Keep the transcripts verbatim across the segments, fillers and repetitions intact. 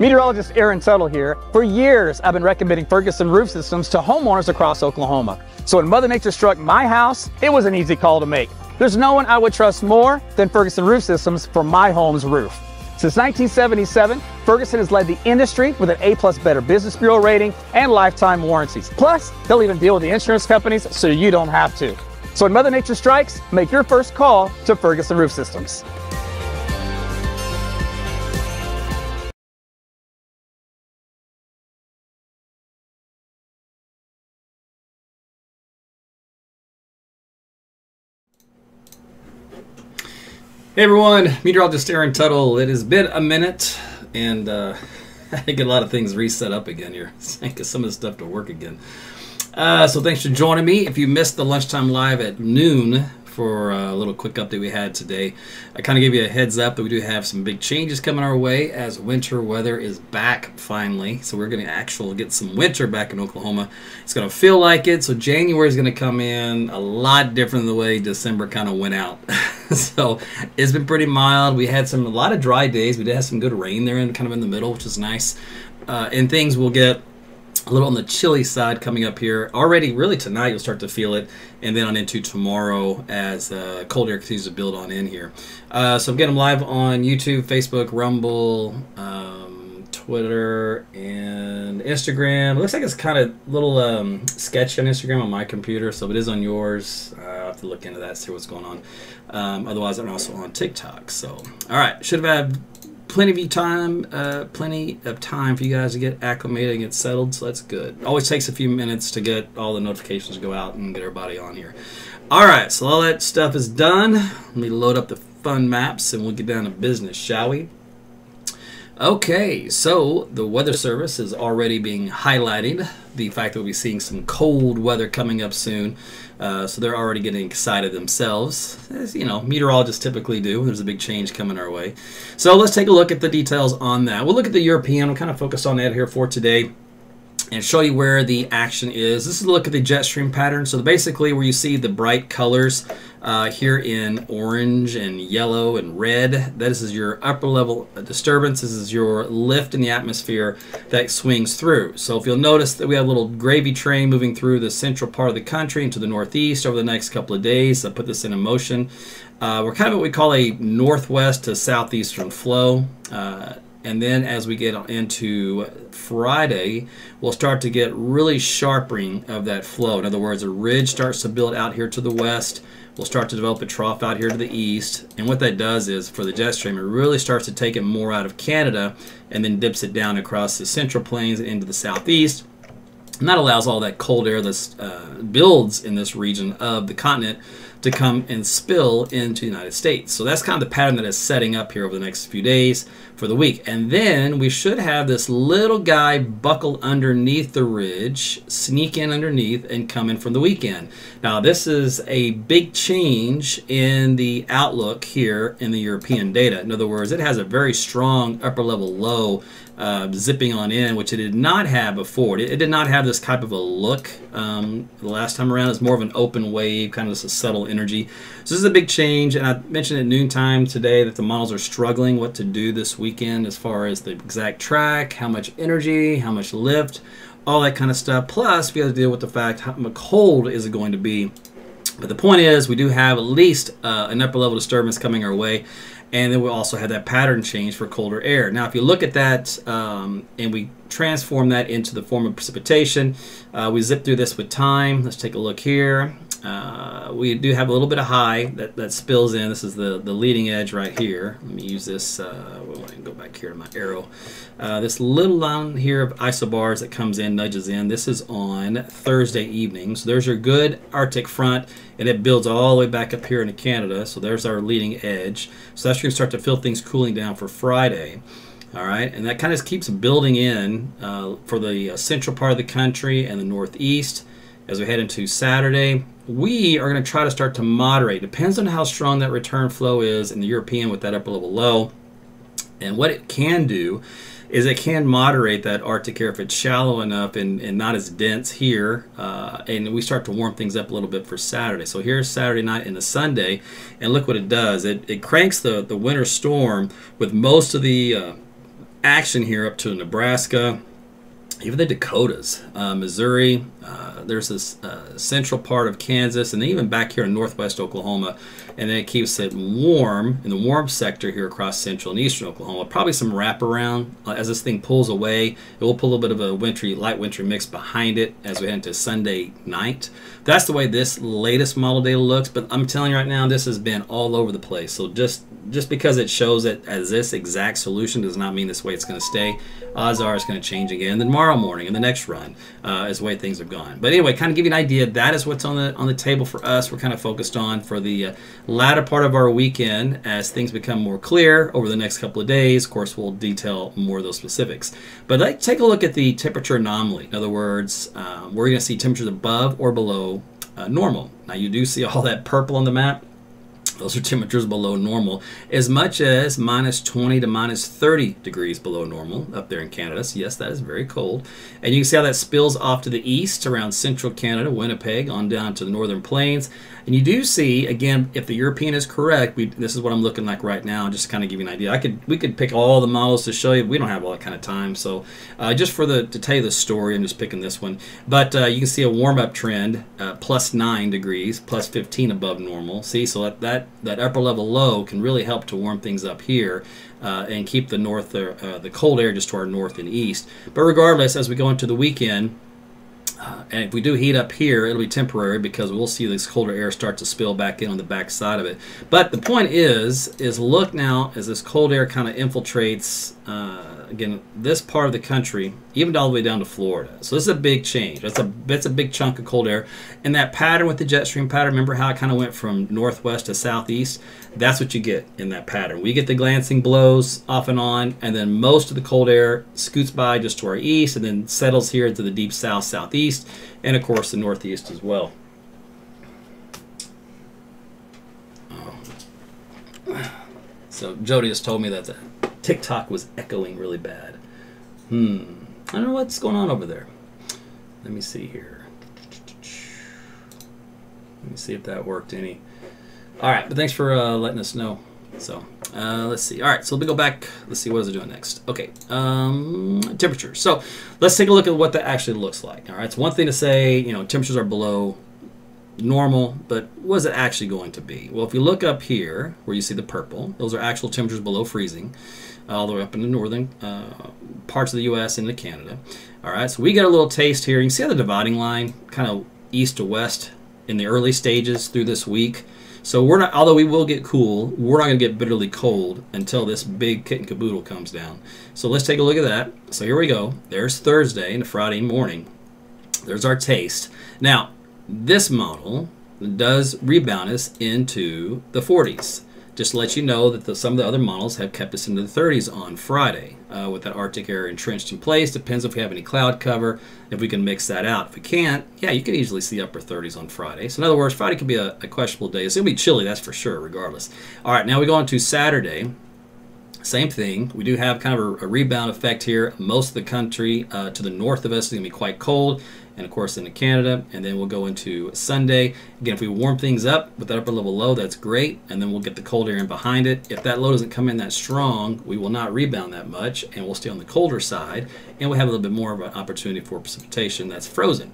Meteorologist Aaron Tuttle here. For years, I've been recommending Ferguson Roof Systems to homeowners across Oklahoma. So when Mother Nature struck my house, it was an easy call to make. There's no one I would trust more than Ferguson Roof Systems for my home's roof. Since nineteen seventy-seven, Ferguson has led the industry with an A plus Better Business Bureau rating and lifetime warranties. Plus, they'll even deal with the insurance companies so you don't have to. So when Mother Nature strikes, make your first call to Ferguson Roof Systems. Hey everyone, meteorologist Aaron Tuttle. It has been a minute, and uh, I get a lot of things reset up again here. I get some of the stuff to work again. Uh, so thanks for joining me. If you missed the lunchtime live at noon for a little quick update we had today, I kind of gave you a heads up that we do have some big changes coming our way as winter weather is back finally. So we're going to actually get some winter back in Oklahoma. It's going to feel like it. So January is going to come in a lot different than the way December kind of went out. So it's been pretty mild. We had some a lot of dry days. We did have some good rain there in kind of in the middle, which is nice. Uh, and things will get a little on the chilly side coming up here. Already really tonight you'll start to feel it, and then on into tomorrow as uh, cold air continues to build on in here. Uh, so I'm getting them live on YouTube, Facebook, Rumble, um, Twitter, and Instagram. It looks like it's kind of a little um, sketchy on Instagram on my computer, so if it is on yours, uh, I'll have to look into that, see what's going on. Um, otherwise, I'm also on TikTok. So, all right, should have had plenty of you time, uh, plenty of time for you guys to get acclimated and get settled, so that's good. Always takes a few minutes to get all the notifications to go out and get everybody on here. All right, so all that stuff is done. Let me load up the fun maps and we'll get down to business, shall we? Okay, so the Weather Service is already being highlighted. The fact that we'll be seeing some cold weather coming up soon. Uh, so they're already getting excited themselves, as you know, meteorologists typically do. There's a big change coming our way. So let's take a look at the details on that. We'll look at the European. We'll kind of focus on that here for today and show you where the action is. This is a look at the jet stream pattern. So basically where you see the bright colors uh, here in orange and yellow and red, this is your upper level disturbance. This is your lift in the atmosphere that swings through. So if you'll notice that we have a little gravy train moving through the central part of the country into the northeast over the next couple of days. I put this in motion. Uh, we're kind of what we call a northwest to southeastern flow. Uh, And then as we get into Friday, we'll start to get really sharpening of that flow. In other words, a ridge starts to build out here to the west. We'll start to develop a trough out here to the east. And what that does is for the jet stream, it really starts to take it more out of Canada and then dips it down across the central plains and into the southeast. And that allows all that cold air that uh, builds in this region of the continent to come and spill into the United States. So that's kind of the pattern that is setting up here over the next few days for the week. And then we should have this little guy buckle underneath the ridge, sneak in underneath and come in from the weekend. Now this is a big change in the outlook here in the European data. In other words, it has a very strong upper level low uh, zipping on in, which it did not have before. It, it did not have this type of a look um, the last time around. It's more of an open wave, kind of just a subtle energy. So this is a big change, and I mentioned at noontime today that the models are struggling what to do this weekend as far as the exact track, how much energy, how much lift, all that kind of stuff. Plus, we have to deal with the fact how cold is it going to be. But the point is, we do have at least uh, an upper level disturbance coming our way, and then we'll also have that pattern change for colder air. Now, if you look at that um, and we transform that into the form of precipitation, uh, we zip through this with time. Let's take a look here. Uh, we do have a little bit of high that, that spills in. This is the, the leading edge right here. Let me use this. Uh, we'll go back here to my arrow. Uh, this little line here of isobars that comes in, nudges in. This is on Thursday evening. So there's your good Arctic front, and it builds all the way back up here into Canada. So there's our leading edge. So that's going to start to feel things cooling down for Friday. All right, and that kind of keeps building in uh, for the uh, central part of the country and the northeast. As we head into Saturday, we are going to try to start to moderate. Depends on how strong that return flow is in the European with that upper level low. And what it can do is it can moderate that Arctic air if it's shallow enough and, and not as dense here. Uh, and we start to warm things up a little bit for Saturday. So here's Saturday night into Sunday, and look what it does. It, it cranks the, the winter storm with most of the uh, action here up to Nebraska, even the Dakotas, uh, Missouri, uh, there's this uh, central part of Kansas, and then even back here in northwest Oklahoma, and then it keeps it warm in the warm sector here across central and eastern Oklahoma. Probably some wraparound uh, as this thing pulls away. It will put a little bit of a wintry, light wintry mix behind it as we head into Sunday night. That's the way this latest model data looks, but I'm telling you right now, this has been all over the place. So just just because it shows it as this exact solution does not mean this way it's going to stay. Odds are it's going to change again then tomorrow morning in the next run uh, is the way things have gone. But anyway, kind of give you an idea, that is what's on the on the table for us. We're kind of focused on for the uh, latter part of our weekend as things become more clear over the next couple of days. Of course, we'll detail more of those specifics. But let's take a look at the temperature anomaly. In other words, um, we're going to see temperatures above or below uh, normal. Now, you do see all that purple on the map. Those are temperatures below normal, as much as minus twenty to minus thirty degrees below normal up there in Canada. So yes, that is very cold. And you can see how that spills off to the east around central Canada, Winnipeg, on down to the northern plains. And you do see, again, if the European is correct, we, this is what I'm looking like right now, just to kind of give you an idea. I could We could pick all the models to show you. We don't have all that kind of time. So uh, just for the to tell you the story, I'm just picking this one. But uh, you can see a warm-up trend, uh, plus nine degrees, plus fifteen above normal. See, so that, that that upper level low can really help to warm things up here uh, and keep the north uh, the cold air just to our north and east. But regardless, as we go into the weekend, Uh, and if we do heat up here, it'll be temporary because we'll see this colder air start to spill back in on the back side of it. But the point is, is look now as this cold air kind of infiltrates, uh, again, this part of the country, even all the way down to Florida. So this is a big change. That's a, that's a big chunk of cold air. And that pattern with the jet stream pattern, remember how it kind of went from northwest to southeast? That's what you get in that pattern. We get the glancing blows off and on, and then most of the cold air scoots by just to our east and then settles here into the deep south, southeast, and of course the northeast as well. Oh. So Jody has told me that the TikTok was echoing really bad. Hmm. I don't know what's going on over there. Let me see here. Let me see if that worked any. All right, but thanks for uh, letting us know. So uh, let's see. All right, so let me go back. Let's see, what is it doing next? Okay, um, temperature. So let's take a look at what that actually looks like. All right, it's one thing to say, you know, temperatures are below normal, but what is it actually going to be? Well, if you look up here where you see the purple, those are actual temperatures below freezing, uh, all the way up in the northern uh, parts of the U S and into Canada. All right, so we got a little taste here. You can see how the dividing line kind of east to west in the early stages through this week. So we're not, although we will get cool, we're not going to get bitterly cold until this big kit and caboodle comes down. So let's take a look at that. So here we go. There's Thursday into Friday morning. There's our taste. Now, this model does rebound us into the forties. Just to let you know that the, some of the other models have kept us into the thirties on Friday uh, with that Arctic air entrenched in place. Depends if we have any cloud cover, if we can mix that out. If we can't, yeah, you can easily see upper thirties on Friday. So in other words, Friday could be a, a questionable day. It's going to be chilly, that's for sure, regardless. All right, now we go on to Saturday. Same thing. We do have kind of a, a rebound effect here. Most of the country uh, to the north of us is going to be quite cold. And of course into Canada, and then we'll go into Sunday. Again, if we warm things up with that upper level low, that's great, and then we'll get the cold air in behind it. If that low doesn't come in that strong, we will not rebound that much, and we'll stay on the colder side, and we'll have a little bit more of an opportunity for precipitation that's frozen.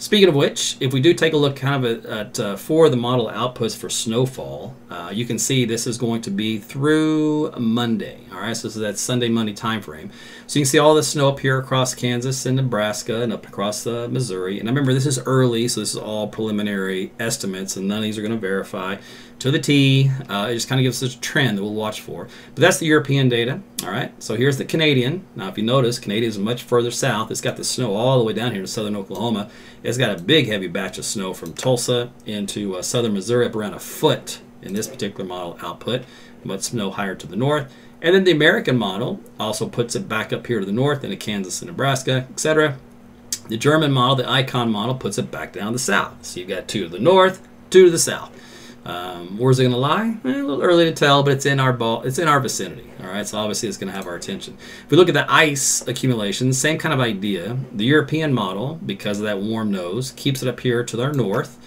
Speaking of which, if we do take a look kind of at uh, for the model outputs for snowfall, uh, you can see this is going to be through Monday. All right, so this is that Sunday, Monday time frame. So you can see all the snow up here across Kansas and Nebraska and up across the uh, Missouri. And I remember this is early, so this is all preliminary estimates, and none of these are going to verify to the T. Uh, it just kind of gives us a trend that we'll watch for. But that's the European data. All right, so here's the Canadian. Now, if you notice, Canadian is much further south. It's got the snow all the way down here to southern Oklahoma. It's got a big, heavy batch of snow from Tulsa into uh, southern Missouri, up around a foot in this particular model output, much snow higher to the north. And then the American model also puts it back up here to the north into Kansas and Nebraska, et cetera. The German model, the icon model, puts it back down to the south. So you've got two to the north, two to the south. Um, where's it going to lie? Eh, a little early to tell, but it's in our ball, it's in our vicinity. All right, so obviously it's going to have our attention. If we look at the ice accumulation, same kind of idea. The European model, because of that warm nose, keeps it up here to our north.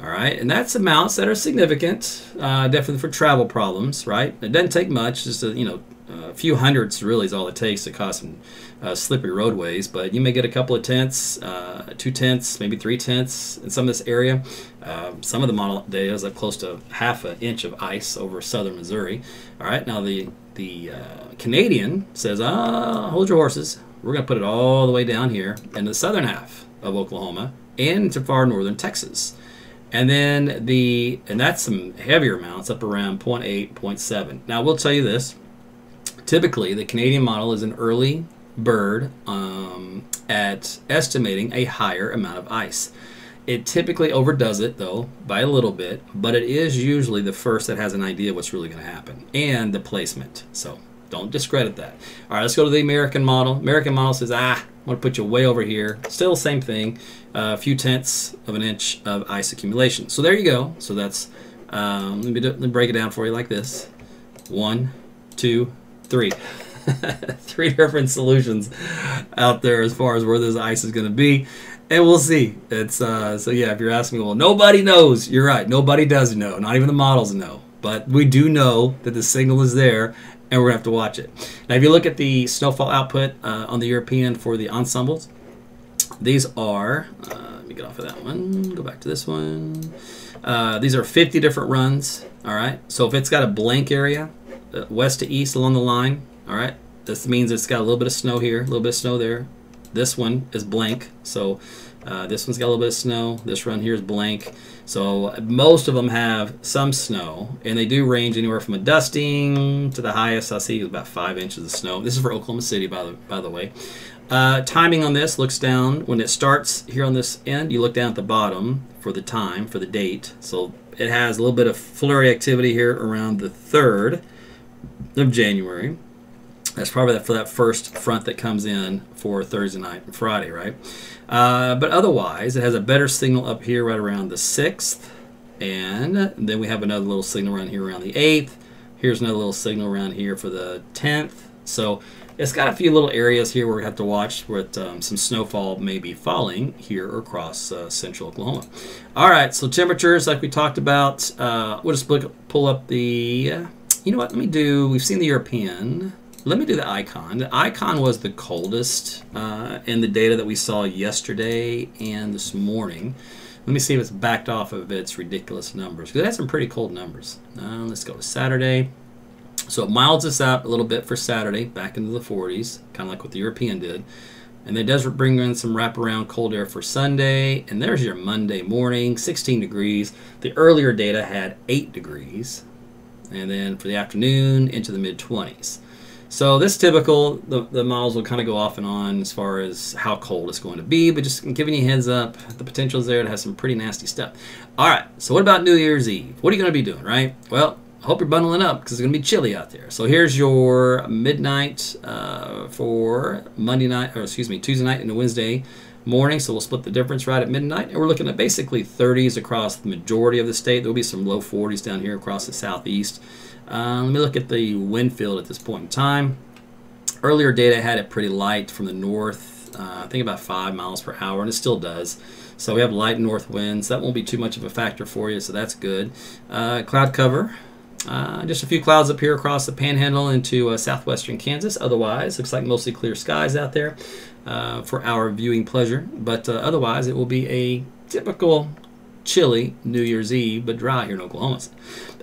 All right, and that's amounts that are significant, uh, definitely for travel problems, right? It doesn't take much, just a, you know, Uh, a few hundreds really is all it takes to cause some uh, slippery roadways, but you may get a couple of tenths, uh, two tenths, maybe three tenths in some of this area. Uh, some of the model days have close to half an inch of ice over southern Missouri. All right, now the the uh, Canadian says, ah, hold your horses. We're going to put it all the way down here in the southern half of Oklahoma and to far northern Texas. And then the, and that's some heavier amounts up around zero point eight, zero point seven. Now, we'll tell you this. Typically, the Canadian model is an early bird um, at estimating a higher amount of ice. It typically overdoes it, though, by a little bit, but it is usually the first that has an idea what's really going to happen and the placement. So don't discredit that. All right, let's go to the American model. American model says, ah, I'm going to put you way over here. Still same thing, a uh, few tenths of an inch of ice accumulation. So there you go. So that's, um, let me do, let me break it down for you like this. One, two, three. Three different solutions out there as far as where this ice is going to be. And we'll see. It's uh, so yeah, if you're asking me, well, nobody knows. You're right. Nobody does know. Not even the models know. But we do know that the signal is there, and we're going to have to watch it. Now, if you look at the snowfall output uh, on the European for the ensembles, these are, uh, let me get off of that one, go back to this one. Uh, these are fifty different runs, all right? So if it's got a blank area, uh, west to east along the line, all right? This means it's got a little bit of snow here, a little bit of snow there. This one is blank, so uh, this one's got a little bit of snow. This run here is blank. So most of them have some snow, and they do range anywhere from a dusting to the highest I see about five inches of snow. This is for Oklahoma City, by the by the way. Uh, timing on this looks down when it starts here on this end. You look down at the bottom for the time, for the date. So it has a little bit of flurry activity here around the third of January. That's probably for that first front that comes in for Thursday night and Friday, right? Uh, but otherwise, it has a better signal up here right around the sixth. And then we have another little signal around here around the eighth. Here's another little signal around here for the tenth. So it's got a few little areas here where we have to watch with um, some snowfall may be falling here or across uh, central Oklahoma. All right, so temperatures like we talked about. Uh, we'll just pull up the, uh, you know what, let me do, we've seen the European. Let me do the icon. The icon was the coldest uh, in the data that we saw yesterday and this morning. Let me see if it's backed off of its ridiculous numbers, because it had some pretty cold numbers. Uh, let's go to Saturday. So it milds us out a little bit for Saturday, back into the forties, kind of like what the European did. And it does bring in some wraparound cold air for Sunday. And there's your Monday morning, sixteen degrees. The earlier data had eight degrees. And then for the afternoon, into the mid twenties. So this typical, the, the models will kind of go off and on as far as how cold it's going to be, but just giving you a heads up, the potential is there to have some pretty nasty stuff. All right, so what about New Year's Eve? What are you going to be doing, right? Well, I hope you're bundling up because it's going to be chilly out there. So here's your midnight uh, for Monday night, or excuse me, Tuesday night into Wednesday morning. So we'll split the difference right at midnight. And we're looking at basically thirties across the majority of the state. There'll be some low forties down here across the southeast. Uh, let me look at the wind field at this point in time. Earlier data had it pretty light from the north, uh, I think about five miles per hour, and it still does. So we have light north winds. That won't be too much of a factor for you, so that's good. Uh, cloud cover, uh, just a few clouds up here across the panhandle into uh, southwestern Kansas. Otherwise, looks like mostly clear skies out there uh, for our viewing pleasure. But uh, otherwise, it will be a typical chilly New Year's Eve, but dry here in Oklahoma.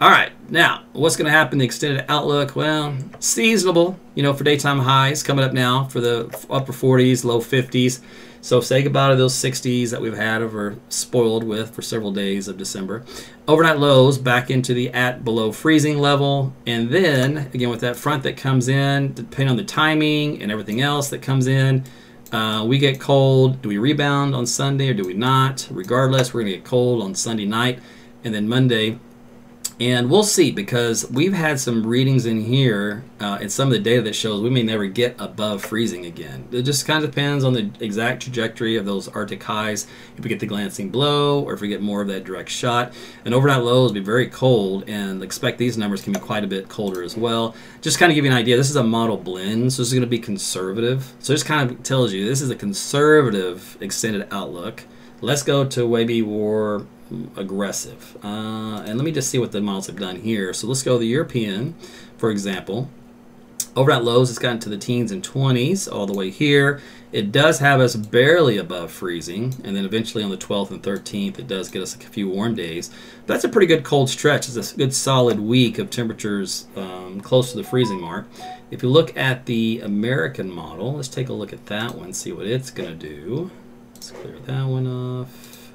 All right, now what's going to happen? The extended outlook, well, seasonable, you know, for daytime highs coming up now for the upper forties, low fifties. So say goodbye to those sixties that we've had over spoiled with for several days of December. Overnight lows back into the at below freezing level. And then again, with that front that comes in, depending on the timing and everything else that comes in, Uh, we get cold. Do we rebound on Sunday or do we not? Regardless, we're going to get cold on Sunday night and then Monday. And we'll see, because we've had some readings in here uh, and some of the data that shows we may never get above freezing again. It just kind of depends on the exact trajectory of those Arctic highs, if we get the glancing blow or if we get more of that direct shot. And overnight lows will be very cold, and expect these numbers can be quite a bit colder as well. Just kind of give you an idea, this is a model blend, so this is going to be conservative. So this kind of tells you this is a conservative extended outlook. Let's go to maybe more aggressive. Uh, and let me just see what the models have done here. So let's go to the European, for example. Over at Lowe's, it's gotten to the teens and twenties all the way here. It does have us barely above freezing, and then eventually on the twelfth and thirteenth, it does get us a few warm days. But that's a pretty good cold stretch. It's a good solid week of temperatures um, close to the freezing mark. If you look at the American model, let's take a look at that one, see what it's going to do. Let's clear that one off.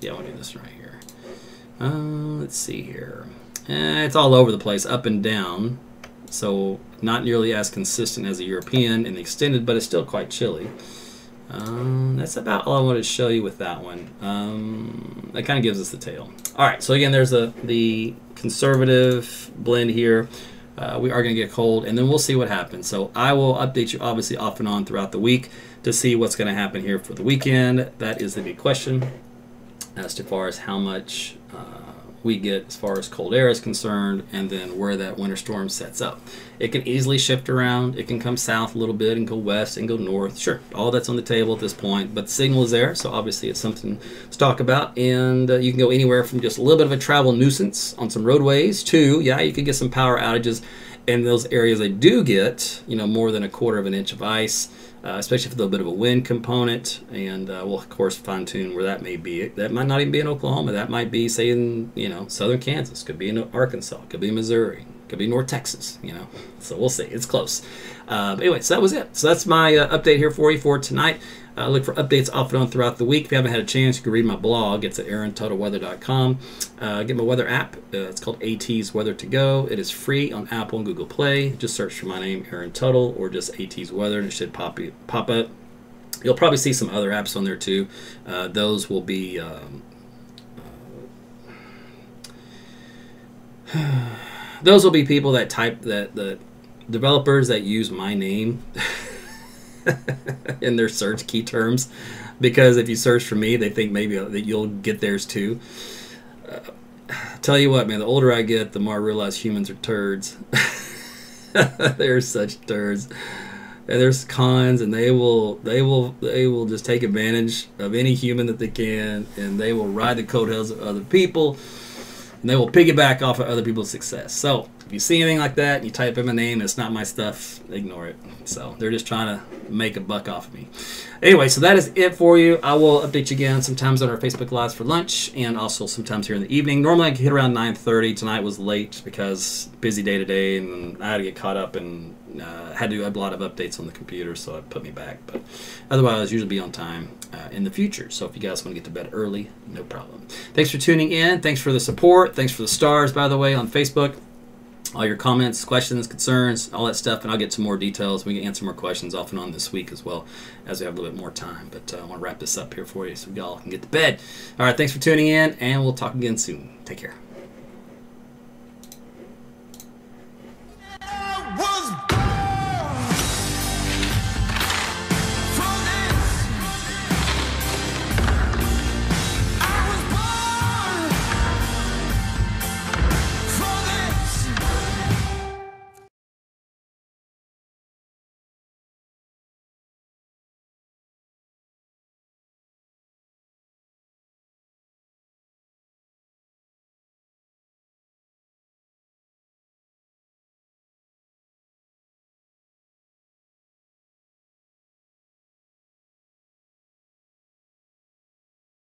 Yeah, I want to do this right here. Uh, let's see here. Eh, it's all over the place, up and down. So not nearly as consistent as a European in the extended, but it's still quite chilly. Um, that's about all I wanted to show you with that one. Um, that kind of gives us the tail. All right, so again, there's the, the conservative blend here. Uh, we are going to get cold, and then we'll see what happens. So I will update you, obviously, off and on throughout the week to see what's going to happen here for the weekend. That is the big question as to far as how much uh, we get as far as cold air is concerned, and then where that winter storm sets up. It can easily shift around. It can come south a little bit and go west and go north. Sure, all that's on the table at this point, but the signal is there, so obviously it's something to talk about. And uh, you can go anywhere from just a little bit of a travel nuisance on some roadways to, yeah, you could get some power outages in those areas. They do get, you know, more than a quarter of an inch of ice, uh, especially with a little bit of a wind component. And uh, we'll, of course, fine tune where that may be. That might not even be in Oklahoma. That might be, say, in, you know, southern Kansas. Could be in Arkansas. Could be Missouri. Could be North Texas, you know. So we'll see. It's close. Uh, but anyway, so that was it. So that's my uh, update here for you for tonight. Uh, look for updates off and on throughout the week. If you haven't had a chance, you can read my blog. It's at aaron tuttle weather dot com. Uh, get my weather app. Uh, it's called A T's Weather to Go. It is free on Apple and Google Play. Just search for my name, Aaron Tuttle, or just A T's Weather, and it should pop, pop up. You'll probably see some other apps on there, too. Uh, those will be... Um, uh, those will be people that type... that the developers that use my name... in their search key terms, because if you search for me, they think maybe that you'll get theirs too. Uh, tell you what, man, the older I get, the more I realize humans are turds. They're such turds, and there's cons, and they will they will they will just take advantage of any human that they can, and they will ride the coattails of other people, and they will piggyback off of other people's success. So if you see anything like that and you type in my name and it's not my stuff, ignore it. So they're just trying to make a buck off of me. Anyway, so that is it for you. I will update you again sometimes on our Facebook Lives for lunch, and also sometimes here in the evening. Normally I hit around nine thirty. Tonight was late because busy day today, and I had to get caught up and uh, had to do a lot of updates on the computer, so it put me back. But otherwise, usually be on time uh, in the future. So if you guys want to get to bed early, no problem. Thanks for tuning in. Thanks for the support. Thanks for the stars, by the way, on Facebook. All your comments, questions, concerns, all that stuff, and I'll get to more details. We can answer more questions off and on this week as well, as we have a little bit more time. But uh, I want to wrap this up here for you so y'all can get to bed. All right, thanks for tuning in, and we'll talk again soon. Take care.